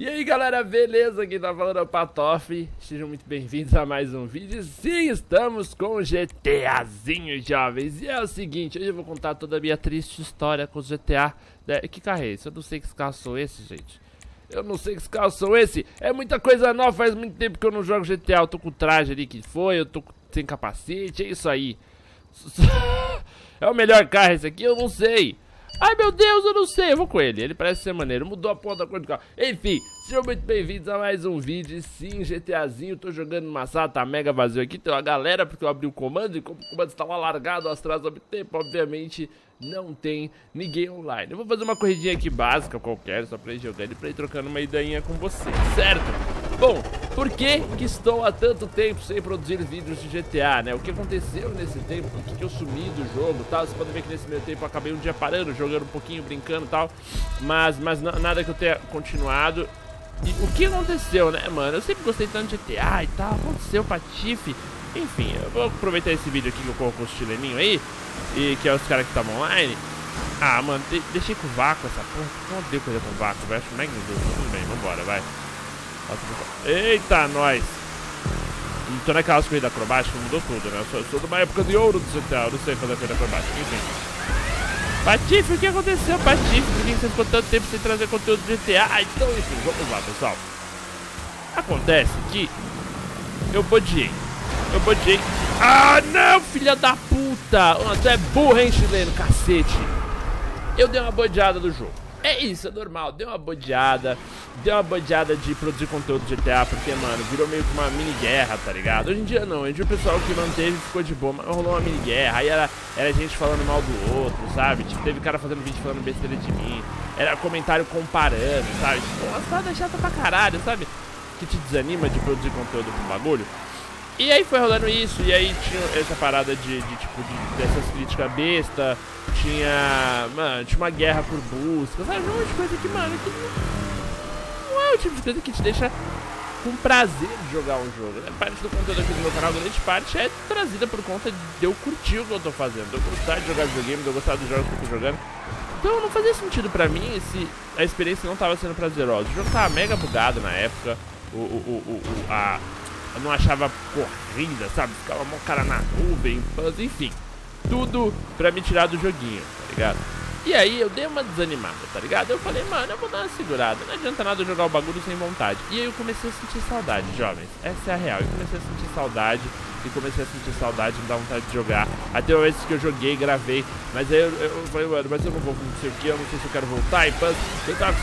E aí galera, beleza? Quem tá falando é o Patife. Sejam muito bem-vindos a mais um vídeo. Sim, estamos com o GTAzinho, jovens. E é o seguinte, hoje eu vou contar toda a minha triste história com o GTA, né? Que carro é esse? Eu não sei que carro sou esse, gente. Eu não sei que carro sou esse. É muita coisa nova, faz muito tempo que eu não jogo GTA. Eu tô com o traje ali que foi, eu tô sem capacete, é isso aí. É o melhor carro esse aqui? Eu não sei. Ai meu Deus, eu não sei, eu vou com ele parece ser maneiro, mudou a porra da cor do carro. Enfim, sejam muito bem-vindos a mais um vídeo. Sim, GTAzinho, tô jogando numa sala, tá mega vazio aqui, tem uma galera. Porque eu abri o comando e como o comando estava largado atrás do tempo, obviamente não tem ninguém online. Eu vou fazer uma corridinha aqui básica, qualquer, só pra ir jogando e pra ir trocando uma ideia com você, certo? Bom, por que que estou há tanto tempo sem produzir vídeos de GTA, né? O que aconteceu nesse tempo, por que eu sumi do jogo e tal. Vocês podem ver que nesse meio tempo eu acabei um dia parando, jogando um pouquinho, brincando e tal. Mas nada que eu tenha continuado. E o que aconteceu, né, mano? Eu sempre gostei tanto de GTA e tal, aconteceu Patife. Enfim, eu vou aproveitar esse vídeo aqui que eu coloco os chileninhos aí, e que é os caras que estavam online. Ah, mano, deixei com o vácuo essa porra. Não deu coisa com o vácuo, velho. Acho que não é que deu. Tudo bem, vambora, vai. Eita, nós. Não tô naquelas corridas acrobáticas, mudou tudo, né? Eu sou de uma época de ouro do GTA, eu não sei fazer corrida acrobática, enfim. Patife, o que aconteceu, Patife? Por que você ficou tanto tempo sem trazer conteúdo do GTA? Ah, então, enfim, vamos lá, pessoal. Acontece que eu bodiei. Ah, não, filha da puta! Tu é burro, hein, chileno, cacete. Eu dei uma bodeada do jogo. É isso, é normal, deu uma bodeada de produzir conteúdo de GTA, porque, mano, virou meio que uma mini guerra, tá ligado? Hoje em dia não, hoje em dia o pessoal que manteve ficou de boa, mas rolou uma mini guerra, aí era gente falando mal do outro, sabe? Tipo, teve cara fazendo vídeo falando besteira de mim, era comentário comparando, sabe? Tipo, uma parada chata pra caralho, sabe? Que te desanima de produzir conteúdo pro bagulho. E aí foi rolando isso, e aí tinha essa parada dessas críticas besta, tinha uma guerra por busca, sabe, um monte de coisa que, mano, que não é o tipo de coisa que te deixa com prazer de jogar um jogo, né? Parte do conteúdo aqui do meu canal, grande parte, é trazida por conta de eu curtir o que eu tô fazendo, de eu gostar de jogar videogame, de eu gostar dos jogos que eu tô jogando. Então não fazia sentido pra mim, a experiência não tava sendo prazerosa, o jogo tava mega bugado na época, eu não achava corrida, sabe? Ficava mó cara na nuvem, enfim. Tudo pra me tirar do joguinho, tá ligado? E aí eu dei uma desanimada, tá ligado? Eu falei, mano, eu vou dar uma segurada. Não adianta nada jogar o bagulho sem vontade. E aí eu comecei a sentir saudade, jovens. Essa é a real. Eu comecei a sentir saudade. Me dá vontade de jogar. Até uma vez que eu joguei, gravei. Mas aí eu falei, mano, mas eu não vou, não sei o que. Eu não sei se eu quero voltar e pans. Eu tava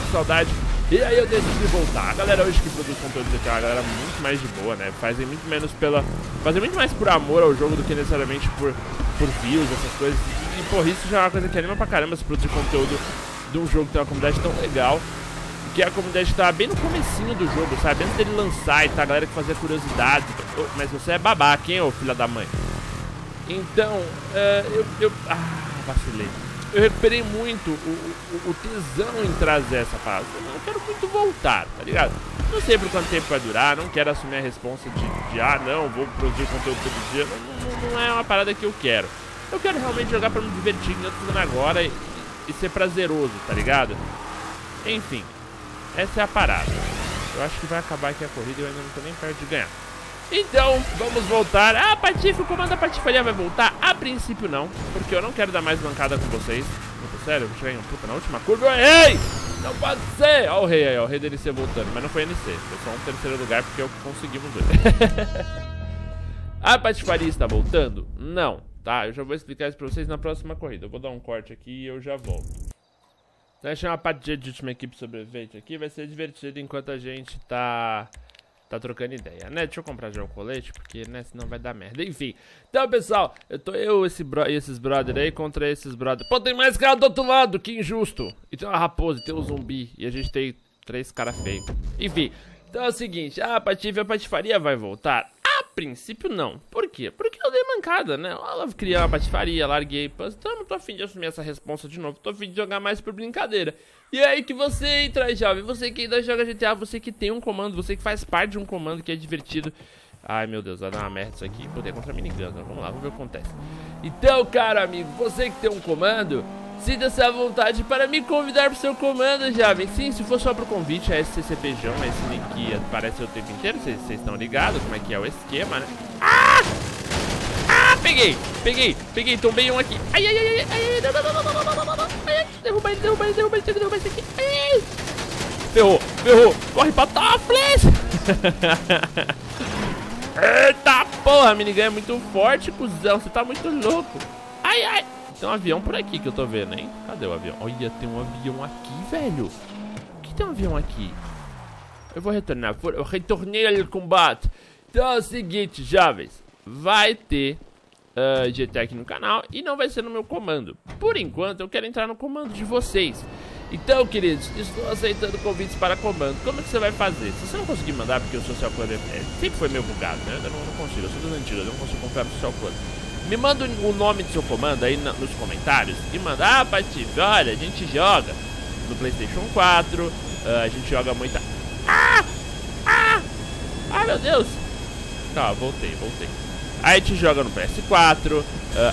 com saudade. E aí eu decidi voltar. A galera hoje que produz conteúdo de GTA, a galera muito mais de boa, né? Fazem muito mais por amor ao jogo do que necessariamente por views, essas coisas. E porra, isso já é uma coisa que anima pra caramba, se produzir conteúdo de um jogo que tem uma comunidade tão legal. Que a comunidade tá bem no comecinho do jogo, sabe? Antes dele lançar e tá a galera que fazia curiosidade. Mas você é babaca, hein, ô filha da mãe? Então, vacilei. Eu recuperei muito o tesão em trazer essa parada. Eu quero muito voltar, tá ligado? Não sei por quanto tempo vai durar, não quero assumir a responsa de vou produzir conteúdo todo dia. Não é uma parada que eu quero. Eu quero realmente jogar pra me divertir, que eu tô fazendo agora e ser prazeroso, tá ligado? Enfim, essa é a parada. Eu acho que vai acabar aqui a corrida e eu ainda não tô nem perto de ganhar. Então, vamos voltar. Ah, Patife, o comando da patifaria vai voltar? A princípio não, porque eu não quero dar mais bancada com vocês. Muito sério, eu vou chegar em um puta na última curva. Eu errei! Não pode ser! Ó o rei aí, ó, o rei dele ser voltando, mas não foi NC. Foi só um terceiro lugar porque eu consegui um 2. A patifaria está voltando? Não, tá? Eu já vou explicar isso pra vocês na próxima corrida. Eu vou dar um corte aqui e eu já volto. Vai chamar a parte de última equipe sobrevivente aqui, vai ser divertido enquanto a gente tá trocando ideia, né? Deixa eu comprar já um colete, porque, né, senão vai dar merda. Enfim, então, pessoal, esses brother aí contra esses brother. Pô, tem mais cara do outro lado, que injusto. E tem uma raposa, e tem um zumbi, e a gente tem 3 caras feios. Enfim, então é o seguinte, a patifaria vai voltar? A princípio não. Por quê? Porque eu dei mancada, né? Eu criei uma patifaria, larguei, então eu não tô afim de assumir essa responsa de novo, tô afim de jogar mais por brincadeira. E aí que você entra, jovem, você que ainda joga GTA, você que tem um comando, você que faz parte de um comando que é divertido. Ai meu Deus, vai dar uma merda isso aqui, poder contra Miniguns, né? Vamos lá, vamos ver o que acontece. Então, caro amigo, você que tem um comando, Sinta-se à vontade para me convidar para o seu comando, jovem. Sim, se for só para o convite, é SCCPjão, esse link aparece o tempo inteiro. Vocês estão ligados como é que é o esquema, né? Ah! Ah, peguei, tombei um aqui. Ai, ai, ai, ai, ai, derruba esse aqui. Ai, ferrou, corre pra top, please. Eita porra, a minigun é muito forte, cuzão, você tá muito louco. Ai, ai. Tem um avião por aqui que eu tô vendo, hein? Cadê o avião? Olha, tem um avião aqui, velho. Por que tem um avião aqui? Eu vou retornar. Eu retornei ao combate. Então é o seguinte, jovens. Vai ter GTA aqui no canal e não vai ser no meu comando. Por enquanto, eu quero entrar no comando de vocês. Então, queridos, estou aceitando convites para comando. Como é que você vai fazer? Se você não conseguir mandar, porque o Social Club sempre foi meio bugado, né? Eu não consigo, eu sou das antigas, eu não consigo comprar o Social Club. Me manda o nome do seu comando aí nos comentários e manda, ah, Patife, olha, a gente joga no PlayStation 4, a gente joga muita... Ah, meu Deus! Tá, voltei. Aí a gente joga no PS4,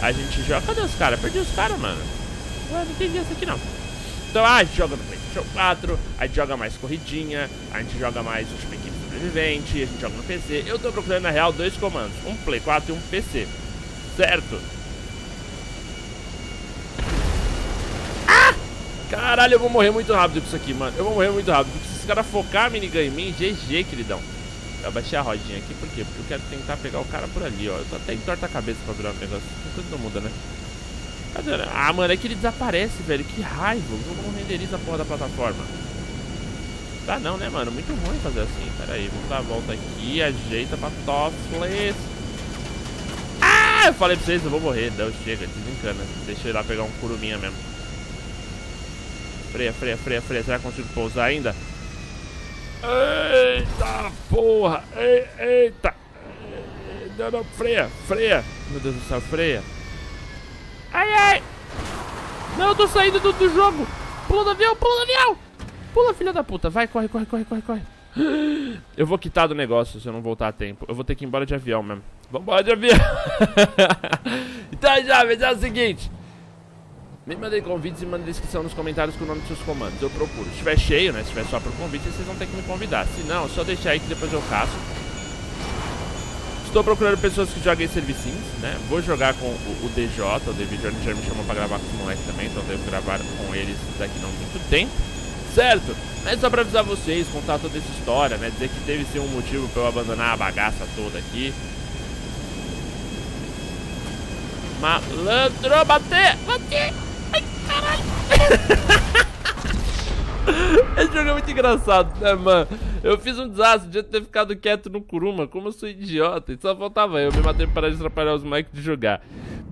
a gente joga... Cadê os caras? Perdi os caras, mano. Ué, não entendi essa aqui, não. Então, a gente joga no PlayStation 4, a gente joga mais corridinha, a gente joga mais os equipes sobrevivente, a gente joga no PC. Eu tô procurando, na real, dois comandos, um Play 4 e um PC. Certo. Ah! Caralho, eu vou morrer muito rápido com isso aqui, mano. Se esse cara focar a minigun em mim, GG, queridão. Eu baixei a rodinha aqui, por quê? Porque eu quero tentar pegar o cara por ali, ó. Eu tô até entorta a cabeça pra virar um negócio. Tudo muda, né? Ah, mano, é que ele desaparece, velho. Que raiva. O jogo não renderiza a porra da plataforma. Tá não, né, mano? Muito ruim fazer assim. Pera aí, vamos dar a volta aqui. Ajeita pra Toffles. Eu falei pra vocês, eu vou morrer. Não, chega, desencana. Deixa eu ir lá pegar um Kuruminha mesmo. Freia. Será que eu consigo pousar ainda? Eita porra. Eita. Não, freia. Meu Deus do céu, freia. Ai. Não, eu tô saindo do jogo. Pula do avião. Pula, filha da puta. Vai, corre. Eu vou quitar do negócio se eu não voltar a tempo. Eu vou ter que ir embora de avião mesmo. Vambora de avião. Então, jovens, é o seguinte. Me mandem convites e mandem descrição nos comentários com o nome dos seus comandos. Eu procuro. Se tiver cheio, né? Se tiver só pro convite, vocês vão ter que me convidar. Se não, é só deixar aí que depois eu caço. Estou procurando pessoas que joguem servicinhos, né? Vou jogar com o DJ, o David Jordan já me chamou pra gravar com os moleques também. Então eu devo gravar com eles daqui não muito tempo. Certo? Mas só pra avisar vocês, contar toda essa história, né? Dizer que teve sim um motivo pra eu abandonar a bagaça toda aqui. Malandro, bater! Ai, caralho! Esse jogo é muito engraçado, né, mano? Eu fiz um desastre, de ter ficado quieto no Kuruma, como eu sou idiota, e só faltava eu me matei para atrapalhar os moleques de jogar.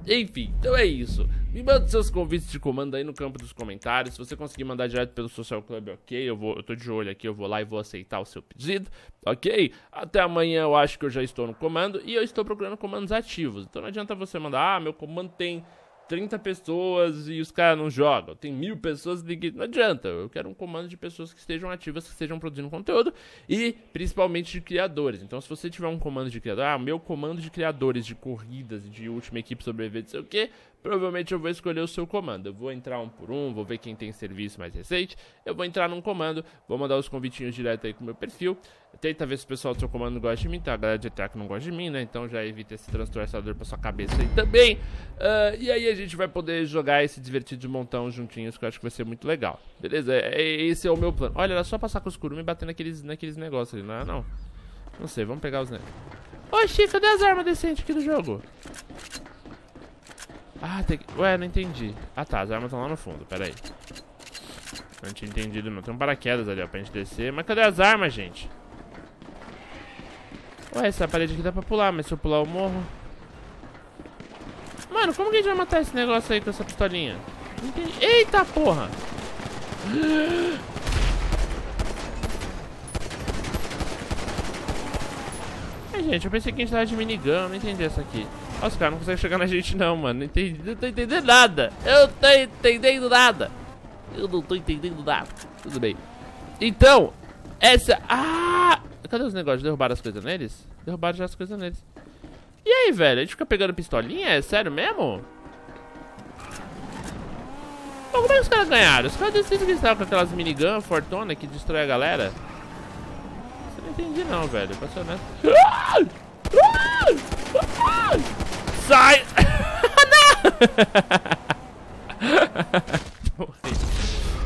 Enfim, então é isso. Me manda seus convites de comando aí no campo dos comentários. Se você conseguir mandar direto pelo Social Club, ok? Eu tô de olho aqui, eu vou lá e vou aceitar o seu pedido, ok? Até amanhã eu acho que eu já estou no comando. E eu estou procurando comandos ativos. Então não adianta você mandar, ah, meu comando tem 30 pessoas e os caras não jogam. Tem 1000 pessoas, não adianta. Eu quero um comando de pessoas que estejam ativas, que estejam produzindo conteúdo e principalmente de criadores. Então se você tiver um comando de criador, ah, meu comando de criadores de corridas, de última equipe sobrevivente, sei o que, provavelmente eu vou escolher o seu comando. Eu vou entrar um por um, vou ver quem tem serviço mais recente, eu vou entrar num comando, vou mandar os convitinhos direto aí com o meu perfil. Tenta ver se o pessoal do seu comando gosta de mim, tá? A galera de ataque não gosta de mim, né? Então já evita esse transtorçador pra sua cabeça aí também. E aí a gente vai poder jogar e se divertir de montão juntinhos, que eu acho que vai ser muito legal. Beleza? Esse é o meu plano. Olha, era só passar com os Kurumi e bater naqueles negócios ali, não? Não sei, vamos pegar os negócios. Oxi, cadê as armas decentes aqui do jogo? Ah, tem que... Ué, não entendi. Ah tá, as armas estão lá no fundo, pera aí. Não tinha entendido não. Tem um paraquedas ali, ó, pra gente descer. Mas cadê as armas, gente? Ué, essa parede aqui dá pra pular, mas se eu pular eu morro. Mano, como que a gente vai matar esse negócio aí com essa pistolinha? Não entendi. Eita porra! Ai, gente, eu pensei que a gente tava de minigun, não entendi essa aqui. Ó, os caras não conseguem chegar na gente não, mano. Eu não tô entendendo nada. Tudo bem. Então, essa... Ah! Cadê os negócios? Derrubaram as coisas neles? Derrubaram já as coisas neles. E aí, velho? A gente fica pegando pistolinha? É sério mesmo? Mas como é que os caras ganharam? Os caras decidem que estavam com aquelas miniguns, fortuna, que destrói a galera? Isso eu não entendi não, velho. Passou nessa. Sai! Não!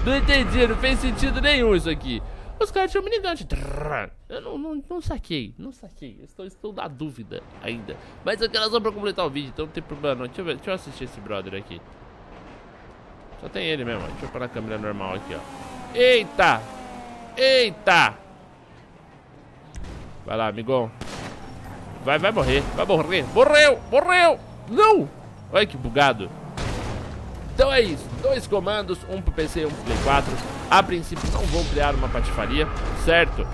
Não entendi, não fez sentido nenhum isso aqui. Os caras tinham minigante. Eu não saquei, Eu estou na dúvida ainda. Mas eu quero só pra completar o vídeo, então não tem problema não. Deixa eu assistir esse brother aqui. Só tem ele mesmo, deixa eu parar a câmera normal aqui, ó. Eita! Eita! Vai lá, amigão. Vai, vai morrer. Morreu, morreu! Não! Olha que bugado. Então é isso, 2 comandos, um pro PC e um pro Play 4. A princípio não vou criar uma patifaria, certo?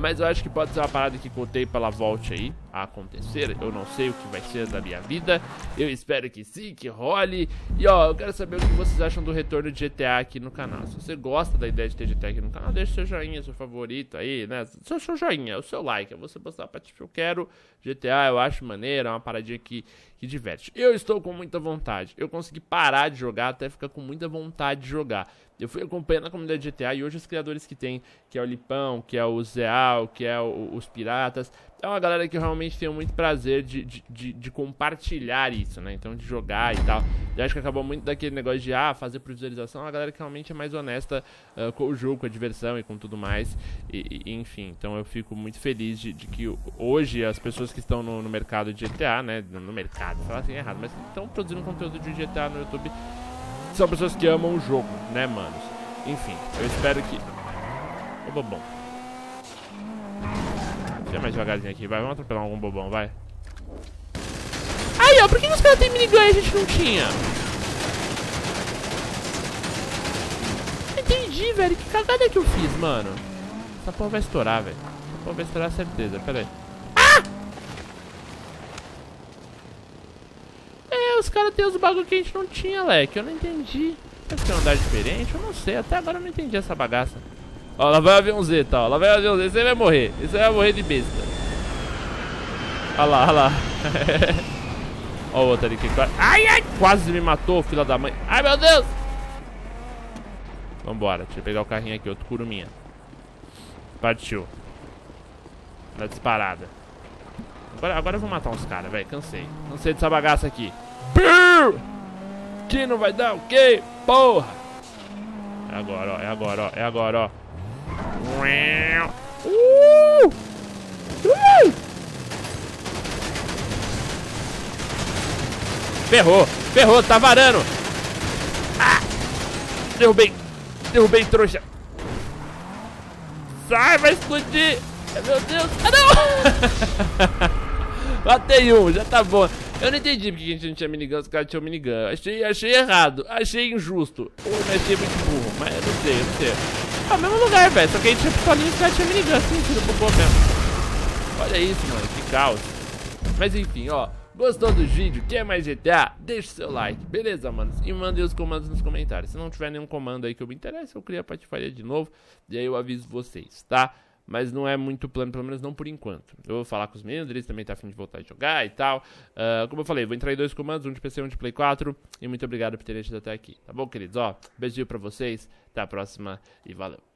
Mas eu acho que pode ser uma parada que contei pra ela volte aí a acontecer. Eu não sei o que vai ser da minha vida. Eu espero que sim, que role. E ó, eu quero saber o que vocês acham do retorno de GTA aqui no canal. Se você gosta da ideia de ter GTA aqui no canal, deixa seu joinha, seu favorito aí, né? Seu joinha, o seu like. Eu vou postar pra tipo, eu quero GTA, eu acho maneiro, é uma paradinha que diverte. Eu estou com muita vontade. Eu consegui parar de jogar, até ficar com muita vontade de jogar. Eu fui acompanhando a comunidade de GTA e hoje os criadores que tem, que é o Lipão, que é o Zal, que é os Piratas, é uma galera que eu realmente tenho muito prazer de compartilhar isso, né? Então, de jogar e tal. Eu acho que acabou muito daquele negócio de, fazer por visualização. É uma galera que realmente é mais honesta com o jogo, com a diversão e com tudo mais. E enfim, então eu fico muito feliz de que hoje as pessoas que estão no mercado de GTA, né? No mercado, falar assim é errado, mas estão produzindo conteúdo de GTA no YouTube. São pessoas que amam o jogo, né, manos? Enfim, eu espero que... Ô, bobão. Deixa mais devagarzinho aqui, vai. Vamos atropelar algum bobão, vai. Aí, ó, por que os caras têm minigun e a gente não tinha? Entendi, velho. Que cagada que eu fiz, mano. Essa porra vai estourar, velho. Essa porra vai estourar, certeza. Pera aí. Os caras têm os bagulho que a gente não tinha, leque. Eu não entendi. Deve ter um andar diferente. Eu não sei. Até agora eu não entendi essa bagaça. Ó, lá vai o aviãozeta, ó. Lá vai o aviãozeta. Esse aí vai morrer. Esse aí vai morrer de besta. Olha lá, olha lá. Ó o outro ali que... Ai, ai! Quase me matou, filha da mãe. Ai, meu Deus! Vambora. Deixa eu pegar o carrinho aqui. Outro curuminha. Partiu. Tá disparada. Agora eu vou matar uns caras, velho. Cansei. Cansei dessa bagaça aqui. Que não vai dar o quê? Porra! É agora, ó. É agora, ó. É agora, ó. Ferrou! Ferrou! Tá varando! Ah! Derrubei! Derrubei, trouxa! Sai! Vai explodir! Meu Deus! Ah, não! Matei um! Já tá bom! Eu não entendi porque a gente não tinha minigun, os caras tinham minigun. Achei errado, achei injusto. Ou achei muito burro, mas eu não sei, É o mesmo lugar, velho, só que a gente tinha pistolinha e os caras tinham minigun, assim, tira pro gol mesmo. Olha isso, mano, que caos. Mas enfim, ó, gostou do vídeo? Quer mais GTA? Deixa o seu like, beleza, mano? E mandem os comandos nos comentários. Se não tiver nenhum comando aí que eu me interesse, eu crio a patifaria de novo. E aí eu aviso vocês, tá? Mas não é muito plano, pelo menos não por enquanto. Eu vou falar com os meninos, eles também tá a fim de voltar a jogar e tal. Como eu falei, vou entrar em 2 comandos, um de PC e um de Play 4. E muito obrigado por terem assistido até aqui, tá bom, queridos? Ó, beijinho pra vocês, até a próxima e valeu.